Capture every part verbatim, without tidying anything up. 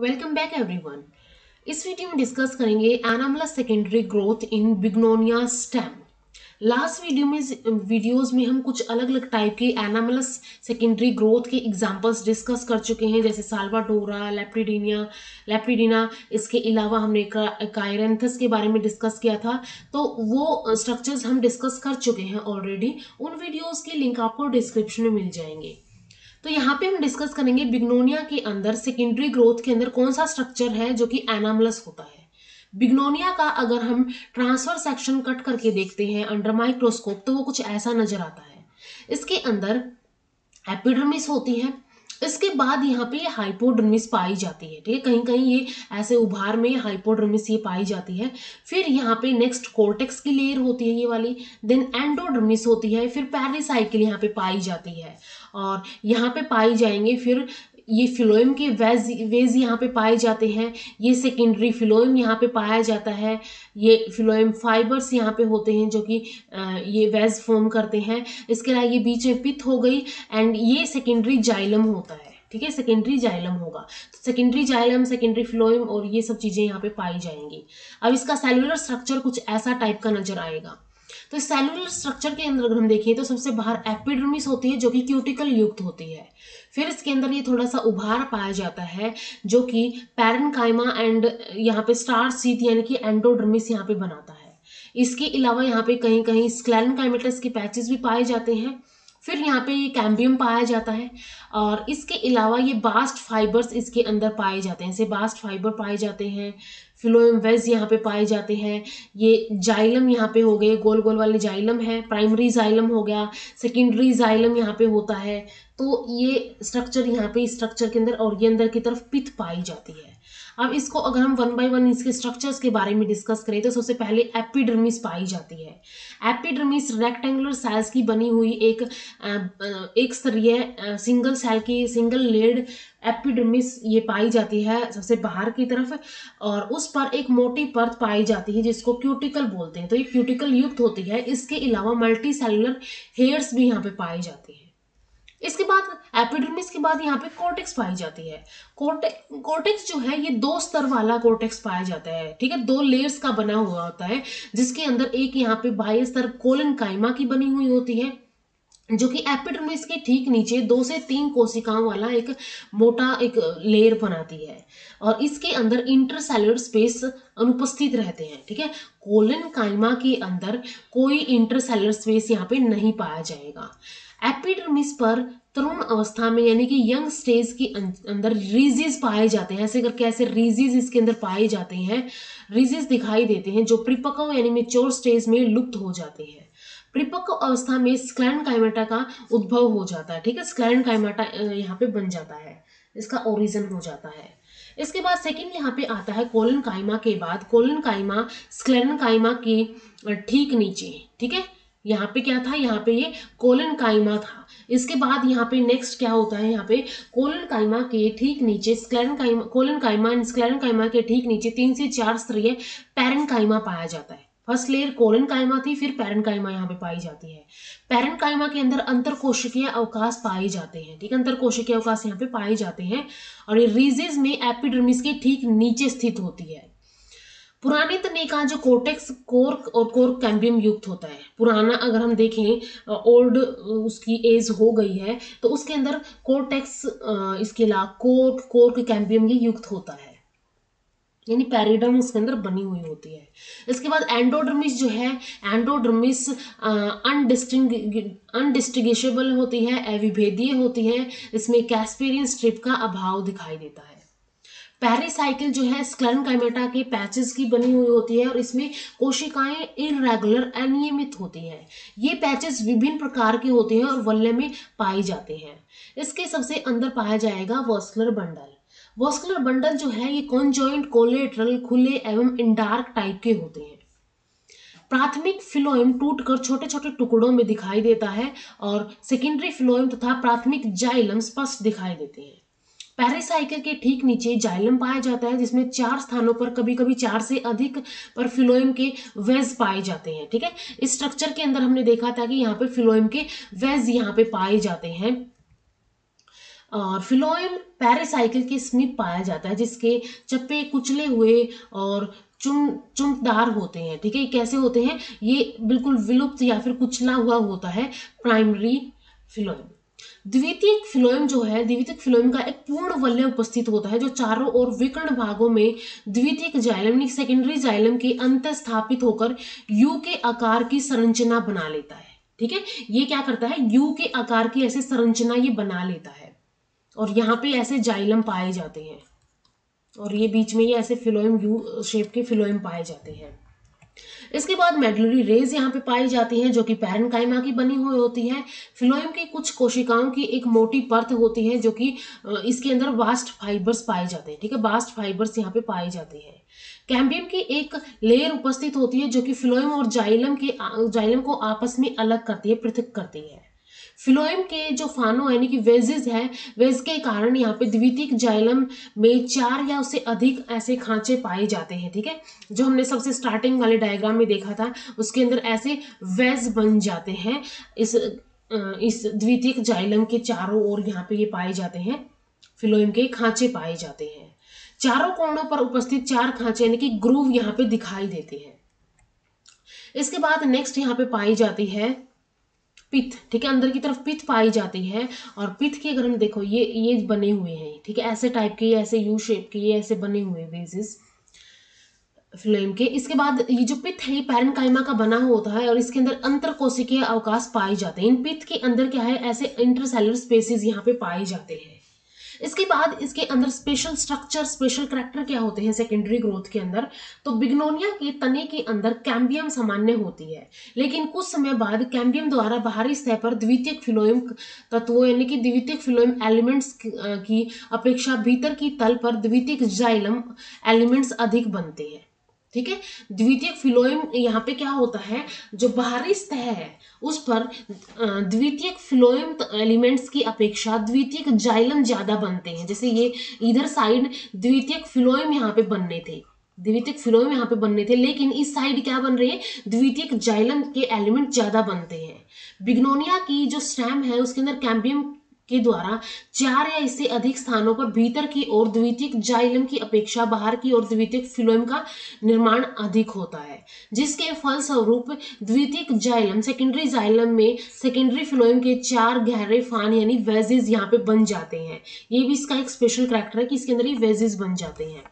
Welcome back everyone. इस video में discuss करेंगे anomalous secondary growth in Bignonia stem. Last video में videos में हम कुछ अलग अलग टाइप के एनामला सेकेंडरी ग्रोथ के एग्जांपल्स डिस्कस कर चुके हैं, जैसे साल्वा डोरा, लेप्टिडिनिया, लेप्टिडिना। इसके अलावा हमने कायरेंथस के बारे में डिस्कस किया था, तो वो स्ट्रक्चर्स हम डिस्कस कर चुके हैं ऑलरेडी। उन वीडियोज़ के लिंक आपको डिस्क्रिप्शन में मिल जाएंगे। तो यहाँ पे हम डिस्कस करेंगे बिग्नोनिया के अंदर सेकेंडरी ग्रोथ के अंदर कौन सा स्ट्रक्चर है जो कि एनामलस होता है। बिग्नोनिया का अगर हम ट्रांसफर सेक्शन कट करके देखते हैं अंडर माइक्रोस्कोप, तो वो कुछ ऐसा नजर आता है। इसके अंदर एपिडर्मिस होती है, इसके बाद यहाँ पे हाइपोडर्मिस पाई जाती है। ठीक है, कहीं कहीं ये ऐसे उभार में हाइपोडर्मिस ये पाई जाती है। फिर यहाँ पे नेक्स्ट कॉर्टेक्स की लेयर होती है, ये वाली। देन एंडोडर्मिस होती है, फिर पेरिसाइकिल यहाँ पे पाई जाती है और यहाँ पे पाई जाएंगे। फिर ये फिलोएम के वेज वेज यहाँ पे पाए जाते हैं। ये सेकेंडरी फिलोएम यहाँ पे पाया जाता है। ये फिलोएम फाइबर्स यहाँ पे होते हैं जो कि ये वेज फॉर्म करते हैं। इसके अलावा ये बीच में पित्त हो गई एंड ये सेकेंडरी जाइलम होता है। ठीक है, सेकेंडरी जाइलम होगा। तो सेकेंडरी जाइलम, सेकेंडरी फिलोएम और ये सब चीज़ें यहाँ पे पाई जाएंगी। अब इसका सेलुलर स्ट्रक्चर कुछ ऐसा टाइप का नजर आएगा। तो सेलुलर स्ट्रक्चर के अंदर अगर हम देखें तो सबसे बाहर एपिडर्मिस होती है जो कि क्यूटिकल युक्त होती है। फिर इसके अंदर ये थोड़ा सा उभार पाया जाता है जो कि पैरेन्काइमा एंड यहाँ पे स्टार सीथ यानी कि एंडोडर्मिस यहाँ पे बनाता है। इसके अलावा यहाँ पे कहीं कहीं स्क्लेरेनकाइमेटस के पैचेस भी पाए जाते हैं। फिर यहाँ पे ये कैम्बियम पाया जाता है और इसके अलावा ये बास्ट फाइबर्स इसके अंदर पाए जाते हैं। इसे बास्ट फाइबर पाए जाते हैं। फिलोएम वेज यहाँ पे पाए जाते हैं। ये जाइलम यहाँ पे हो गए, गोल गोल वाले जाइलम है। प्राइमरी जाइलम हो गया, सेकेंडरी जाइलम यहाँ पे होता है। तो ये स्ट्रक्चर यहाँ पे स्ट्रक्चर के अंदर और ये अंदर की तरफ पित्त पाई जाती है। अब इसको अगर हम वन बाय वन इसके स्ट्रक्चर्स के बारे में डिस्कस करें तो सबसे पहले एपिडर्मिस पाई जाती है। एपिडर्मिस रेक्टेंगुलर सेल्स की बनी हुई एक एक स्तरीय सिंगल सेल की सिंगल लेड एपिडर्मिस ये पाई जाती है सबसे बाहर की तरफ, और उस पर एक मोटी परत पाई जाती है जिसको क्यूटिकल बोलते हैं। तो ये क्यूटिकल युक्त होती है। इसके अलावा मल्टी सेलुलर हेयर्स भी यहाँ पे पाई जाती है। इसके बाद एपिडर्मिस के बाद यहाँ पे कॉर्टेक्स पाई जाती है। कोर्टे कॉर्टेक्स जो है ये दो स्तर वाला कॉर्टेक्स पाया जाता है। ठीक है, दो लेयर्स का बना हुआ होता है जिसके अंदर एक यहाँ पे बाह्य स्तर कोलनकाइमा की बनी हुई होती है जो कि एपिडर्मिस के ठीक नीचे दो से तीन कोशिकाओं वाला एक मोटा एक लेयर बनाती है, और इसके अंदर इंटरसेलुलर स्पेस अनुपस्थित रहते हैं। ठीक है, कोलनकाइमा के अंदर कोई इंटरसेलुलर स्पेस यहाँ पे नहीं पाया जाएगा। एपिडर्मिस पर तरुण अवस्था में यानी कि यंग स्टेज के अंदर रीजिज पाए जाते हैं। ऐसे करके ऐसे रीजिज इसके अंदर पाए जाते हैं। रीजिज दिखाई देते हैं जो परिपक्व यानी मैच्योर स्टेज में लुप्त हो जाते हैं। परिपक्व अवस्था में स्क्लेरेनकाइमेटा का उद्भव हो जाता है। ठीक है, स्क्लेरेनकाइमेटा यहाँ पे बन जाता है, इसका ओरिजिन हो जाता है। इसके बाद सेकेंड यहाँ पे आता है कोलनकाइमा के बाद कोलनकाइमा स्क्लेरेनकाइमा के ठीक नीचे। ठीक है, यहाँ पे क्या था, यहाँ पे ये कोलनकाइमा था। इसके बाद यहाँ पे नेक्स्ट क्या होता है, यहाँ पे कोलनकाइमा के ठीक नीचे स्क्लेरेनकाइमा कोलनकाइमा एंड स्क्लेरेनकाइमा के ठीक नीचे तीन से चार स्तरीय पैरेन्काइमा पाया जाता है। फर्स्ट लेयर कोलनकाइमा थी, फिर पैरेन्काइमा यहाँ पे पाई जाती है। पैरेन्काइमा के अंदर अंतरकोशिकीय अवकाश पाए जाते हैं। ठीक है, अंतरकोशिकीय अवकाश यहाँ पे पाए जाते हैं और ये रीजिस में एपिडर्मिस के ठीक नीचे स्थित होती है। पुराने तने का जो कोर्टेक्स कोर्क और कोर्क कैम्बियम युक्त होता है। पुराना अगर हम देखें, ओल्ड उसकी एज हो गई है, तो उसके अंदर कोर्टेक्स इसके अलावा कोर्क कोर्क कैम्बियम ये युक्त होता है, यानी पेरिडर्म उसके अंदर बनी हुई होती है। इसके बाद एंडोडर्मिस जो है, एंडोडर्मिस अनडिस्टिंग अनडिस्टिंग्विशेबल होती है, अविभेदीय होती है। इसमें कैस्पेरियन स्ट्रिप का अभाव दिखाई देता है। पेरिसाइकिल जो है स्क्लेरेनकाइमेटा के पैचेस की बनी हुई होती है और इसमें कोशिकाएं इरेगुलर अनियमित होती हैं। ये पैचेस विभिन्न प्रकार के होते हैं और वल्ले में पाए जाते हैं। इसके सबसे अंदर पाया जाएगा वॉस्कुलर बंडल। वॉस्कुलर बंडल जो है ये कॉन्जॉइंट, कोलेटरल, खुले एवं इंडार्क टाइप के होते हैं। प्राथमिक फिलोएम टूटकर छोटे छोटे टुकड़ों में दिखाई देता है और सेकेंडरी फिलोएम तथा प्राथमिक जाइलम स्पष्ट दिखाई देते हैं। पेरिसाइकिल के ठीक नीचे जाइलम पाया जाता है जिसमें चार स्थानों पर कभी कभी चार से अधिक पर फिलोएम के वेज पाए जाते हैं। ठीक है, इस स्ट्रक्चर के अंदर हमने देखा था कि यहाँ पे फिलोएम के वेज यहाँ पे पाए जाते हैं। फिलोएम पैरासाइकिल के समीप पाया जाता है, जिसके चप्पे कुचले हुए और चुम चुमकदार होते हैं। ठीक है, कैसे होते हैं ये? बिल्कुल विलुप्त या फिर कुचला हुआ होता है प्राइमरी फिलोएम। द्वितीयक फिलोएम जो है, द्वितीयक फिलोएम का एक पूर्ण वलय उपस्थित होता है जो चारों ओर विकर्ण भागों में द्वितीयक जाइलम सेकेंडरी जाइलम के अंत स्थापित होकर यू के आकार की संरचना बना लेता है। ठीक है, ये क्या करता है? यू के आकार की ऐसी संरचना ये बना लेता है और यहाँ पे ऐसे जाइलम पाए जाते हैं और ये बीच में ये ऐसे फिलोएम यू शेप के फिलोएम पाए जाते हैं। इसके बाद मेडुलरी रेज यहाँ पे पाई जाती हैं जो कि पैरेन्काइमा की बनी हुई होती है। फिलोएम की कुछ कोशिकाओं की एक मोटी परत होती है जो कि इसके अंदर वास्ट फाइबर्स पाए जाते हैं। ठीक है, वास्ट फाइबर्स यहाँ पे पाए जाते हैं। कैम्बियम की एक लेयर उपस्थित होती है जो कि फिलोएम और जाइलम के जाइलम को आपस में अलग करती है, पृथक करती है। फिलोएम के जो फानो यानी कि वेजेस है, वेज के कारण यहाँ पे द्वितीयक जाइलम में चार या उससे अधिक ऐसे खांचे पाए जाते हैं। ठीक है, जो हमने सबसे स्टार्टिंग वाले डायग्राम में देखा था उसके अंदर ऐसे वेज बन जाते हैं। इस इस द्वितीयक जाइलम के चारों ओर यहाँ पे ये पाए जाते हैं, फिलोएम के खांचे पाए जाते हैं। चारों कोणों पर उपस्थित चार खांचे यानी कि ग्रूव यहाँ पे दिखाई देते हैं। इसके बाद नेक्स्ट यहाँ पे पाई जाती है पित्त। ठीक है, अंदर की तरफ पित्त पाई जाती है और पित्त की अगर हम देखो ये ये बने हुए हैं। ठीक है, ऐसे टाइप के, ऐसे यू शेप के, ये ऐसे बने हुए वेजेस फिलोएम के। इसके बाद ये जो पित्त है ये पैरेन्काइमा का बना हुआ होता है और इसके अंदर अंतर कोशिकीय अवकाश पाए जाते हैं। इन पित्त के अंदर क्या है, ऐसे इंटरसेलर स्पेसेस यहाँ पे पाए जाते हैं। इसके बाद इसके अंदर स्पेशल स्ट्रक्चर स्पेशल करैक्टर क्या होते हैं सेकेंडरी ग्रोथ के अंदर? तो बिग्नोनिया के तने के अंदर कैम्बियम सामान्य होती है, लेकिन कुछ समय बाद कैम्बियम द्वारा बाहरी सतह पर द्वितीयक फिलोएम तत्वों यानी कि द्वितीयक फिलोएम एलिमेंट्स की अपेक्षा भीतर की तल पर द्वितीयक जाइलम एलिमेंट्स अधिक बनते हैं। ठीक है, द्वितीयक फिलोएम यहाँ पे क्या होता है, जो बाहरी सतह है उस पर द्वितीयक फिलोएम एलिमेंट्स की अपेक्षा द्वितीयक जाइलम ज्यादा बनते हैं। जैसे ये इधर साइड द्वितीयक फिलोएम यहाँ पे बनने थे द्वितीयक फिलोएम यहाँ पे बनने थे लेकिन इस साइड क्या बन रहे हैं, द्वितीयक जाइलम के एलिमेंट ज्यादा बनते हैं। बिग्नोनिया की जो स्टेम है उसके अंदर कैम्बियम के द्वारा चार या इससे अधिक स्थानों पर भीतर की ओर द्वितीयक जाइलम की अपेक्षा बाहर की ओर द्वितीयक फिलोएम का निर्माण अधिक होता है, जिसके फलस्वरूप द्वितीयक जाइलम सेकेंडरी जाइलम में सेकेंडरी फिलोएम के चार गहरे फान यानी वेजेस यहाँ पे बन जाते हैं। ये भी इसका एक स्पेशल करैक्टर है कि इसके अंदर ये वेजेस बन जाते हैं।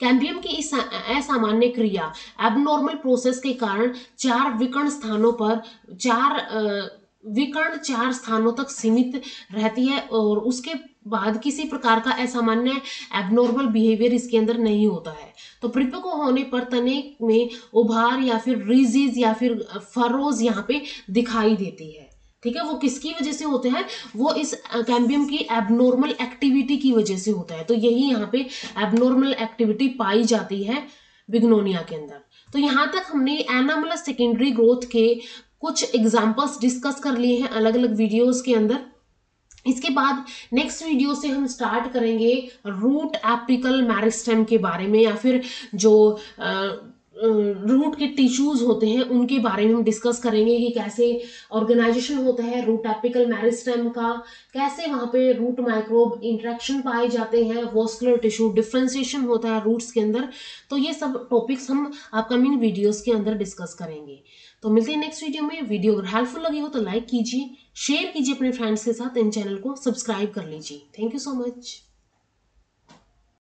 कैम्बियम की इस असामान्य क्रिया एबनॉर्मल प्रोसेस के कारण चार विकर्ण स्थानों पर चार आ, विकर्ण चार स्थानों तक सीमित रहती है और उसके बाद किसी प्रकार का असामान्य एबनॉर्मल बिहेवियर इसके अंदर नहीं होता है। तो परिपक्व होने पर तने में उभार या फिर रिजिज या फिर फरोज यहाँ पे दिखाई देती है। ठीक है, वो किसकी वजह से होते हैं? वो इस कैम्बियम की एबनॉर्मल एक्टिविटी की वजह से होता है। तो यही यहाँ पे एबनॉर्मल एक्टिविटी पाई जाती है बिग्नोनिया के अंदर। तो यहाँ तक हमने एनामलस सेकेंडरी ग्रोथ के कुछ एग्जाम्पल्स डिस्कस कर लिए हैं अलग अलग वीडियोस के अंदर। इसके बाद नेक्स्ट वीडियो से हम स्टार्ट करेंगे रूट एपिकल मेरिस्टेम के बारे में या फिर जो आ, रूट के टिश्यूज होते हैं उनके बारे में हम डिस्कस करेंगे कि कैसे ऑर्गेनाइजेशन होता है रूट एपिकल मेरिस्टेम का, कैसे वहाँ पे रूट माइक्रोब इंट्रैक्शन पाए जाते हैं, वॉस्कुलर टिश्यू डिफ्रेंसिएशन होता है रूट्स के अंदर। तो ये सब टॉपिक्स हम अपकमिंग वीडियोस के अंदर डिस्कस करेंगे। तो मिलते हैं नेक्स्ट वीडियो में। वीडियो अगर हेल्पफुल लगी हो तो लाइक कीजिए, शेयर कीजिए अपने फ्रेंड्स के साथ, इन चैनल को सब्सक्राइब कर लीजिए। Thank you so much.